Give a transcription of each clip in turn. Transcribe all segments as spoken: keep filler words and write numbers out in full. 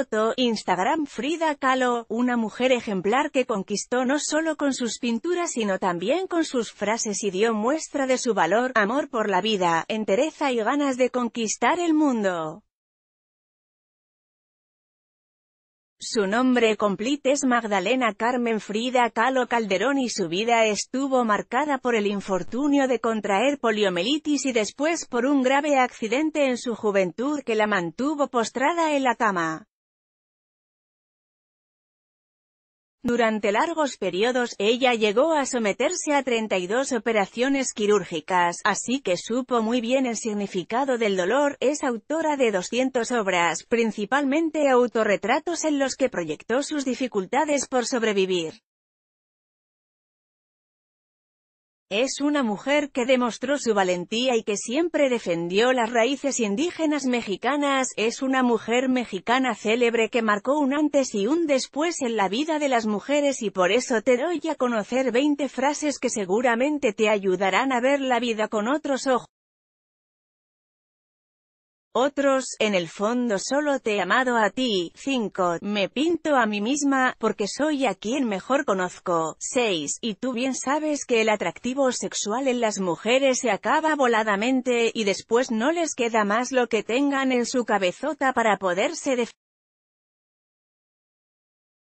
Foto, Instagram. Frida Kahlo, una mujer ejemplar que conquistó no solo con sus pinturas sino también con sus frases y dio muestra de su valor, amor por la vida, entereza y ganas de conquistar el mundo. Su nombre completo es Magdalena Carmen Frida Kahlo Calderón y su vida estuvo marcada por el infortunio de contraer poliomielitis y después por un grave accidente en su juventud que la mantuvo postrada en la cama. Durante largos periodos, ella llegó a someterse a treinta y dos operaciones quirúrgicas, así que supo muy bien el significado del dolor. Es autora de doscientas obras, principalmente autorretratos en los que proyectó sus dificultades por sobrevivir. Es una mujer que demostró su valentía y que siempre defendió las raíces indígenas mexicanas. Es una mujer mexicana célebre que marcó un antes y un después en la vida de las mujeres y por eso te doy a conocer veinte frases que seguramente te ayudarán a ver la vida con otros ojos. Otros, en el fondo solo te he amado a ti. Cinco, me pinto a mí misma, porque soy a quien mejor conozco. Seis, y tú bien sabes que el atractivo sexual en las mujeres se acaba voladamente, y después no les queda más lo que tengan en su cabezota para poderse defender.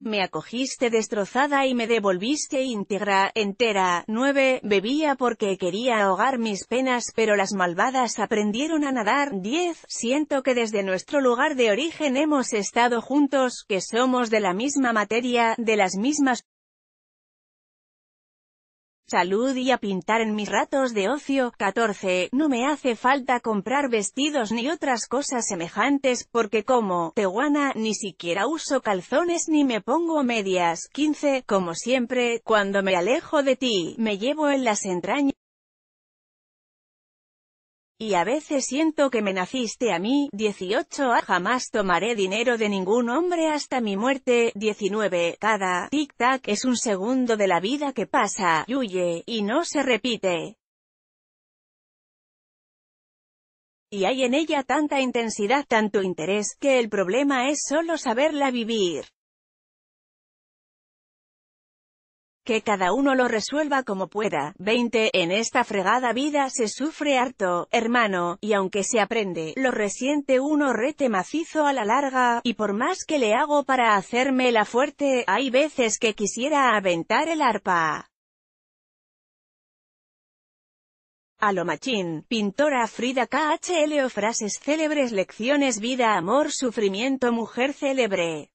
Me acogiste destrozada y me devolviste íntegra, entera. nueve. Bebía porque quería ahogar mis penas, pero las malvadas aprendieron a nadar. diez. Siento que desde nuestro lugar de origen hemos estado juntos, que somos de la misma materia, de las mismas salud y a pintar en mis ratos de ocio. catorce. No me hace falta comprar vestidos ni otras cosas semejantes, porque como tehuana ni siquiera uso calzones ni me pongo medias. quince. Como siempre, cuando me alejo de ti, me llevo en las entrañas. Y a veces siento que me naciste a mí. dieciocho. Ah, jamás tomaré dinero de ningún hombre hasta mi muerte. diecinueve. Cada tic-tac es un segundo de la vida que pasa, y huye, y no se repite. Y hay en ella tanta intensidad, tanto interés, que el problema es solo saberla vivir. Que cada uno lo resuelva como pueda. veinte. En esta fregada vida se sufre harto, hermano, y aunque se aprende, lo resiente uno rete macizo a la larga, y por más que le hago para hacerme la fuerte, hay veces que quisiera aventar el arpa. A lo machín. Pintora Frida Kahlo. Frases célebres. Lecciones. Vida, amor, sufrimiento. Mujer célebre.